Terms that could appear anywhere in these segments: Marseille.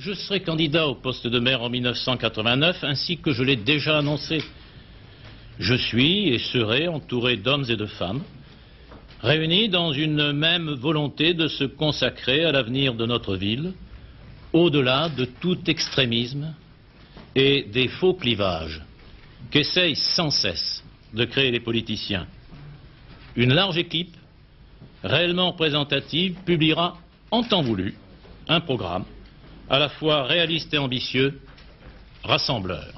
Je serai candidat au poste de maire en 1989, ainsi que je l'ai déjà annoncé. Je suis et serai entouré d'hommes et de femmes, réunis dans une même volonté de se consacrer à l'avenir de notre ville, au-delà de tout extrémisme et des faux clivages qu'essayent sans cesse de créer les politiciens. Une large équipe, réellement représentative, publiera en temps voulu un programme à la fois réaliste et ambitieux, rassembleur.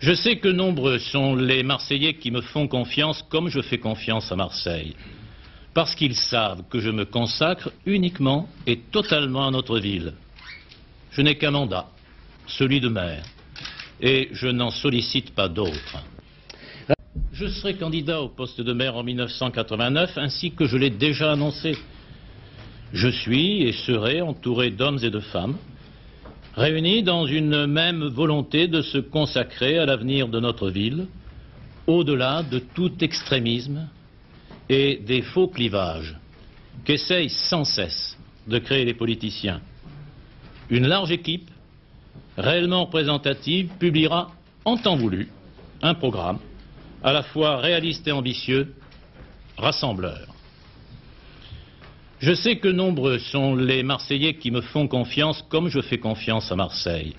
Je sais que nombreux sont les Marseillais qui me font confiance comme je fais confiance à Marseille, parce qu'ils savent que je me consacre uniquement et totalement à notre ville. Je n'ai qu'un mandat, celui de maire, et je n'en sollicite pas d'autre. Je serai candidat au poste de maire en 1989, ainsi que je l'ai déjà annoncé. Je suis et serai entouré d'hommes et de femmes, réunis dans une même volonté de se consacrer à l'avenir de notre ville, au-delà de tout extrémisme et des faux clivages qu'essayent sans cesse de créer les politiciens. Une large équipe, réellement représentative, publiera en temps voulu un programme à la fois réaliste et ambitieux, rassembleur. Je sais que nombreux sont les Marseillais qui me font confiance comme je fais confiance à Marseille,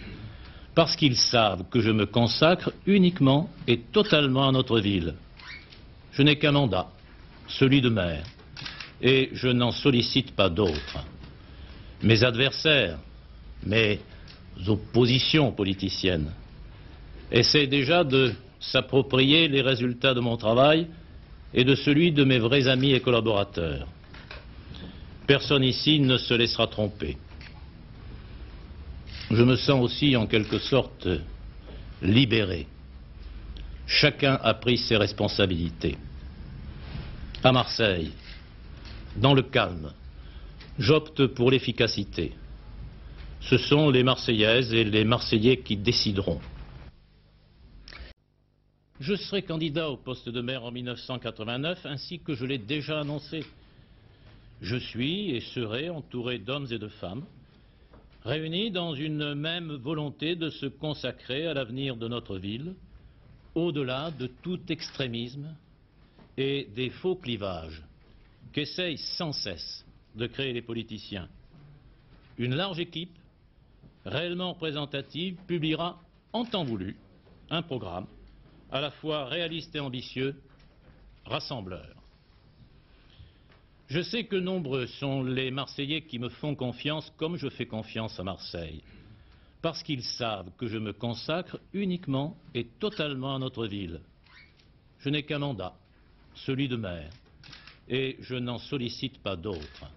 parce qu'ils savent que je me consacre uniquement et totalement à notre ville. Je n'ai qu'un mandat, celui de maire, et je n'en sollicite pas d'autre. Mes adversaires, mes oppositions politiciennes, essaient déjà de s'approprier les résultats de mon travail et de celui de mes vrais amis et collaborateurs. Personne ici ne se laissera tromper. Je me sens aussi en quelque sorte libéré. Chacun a pris ses responsabilités. À Marseille, dans le calme, j'opte pour l'efficacité. Ce sont les Marseillaises et les Marseillais qui décideront. Je serai candidat au poste de maire en 1989, ainsi que je l'ai déjà annoncé. Je suis et serai entouré d'hommes et de femmes, réunis dans une même volonté de se consacrer à l'avenir de notre ville, au-delà de tout extrémisme et des faux clivages qu'essayent sans cesse de créer les politiciens. Une large équipe, réellement représentative, publiera en temps voulu un programme à la fois réaliste et ambitieux, rassembleur. Je sais que nombreux sont les Marseillais qui me font confiance comme je fais confiance à Marseille, parce qu'ils savent que je me consacre uniquement et totalement à notre ville. Je n'ai qu'un mandat, celui de maire, et je n'en sollicite pas d'autre.